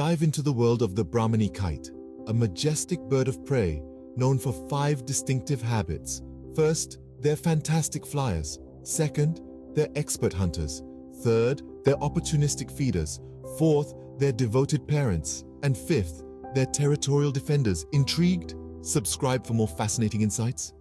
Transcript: dive into the world of the Brahminy kite, a majestic bird of prey known for 5 distinctive habits. First, they're fantastic flyers. Second, they're expert hunters. Third, they're opportunistic feeders. Fourth, they're devoted parents. And fifth, they're territorial defenders. Intrigued? Subscribe for more fascinating insights.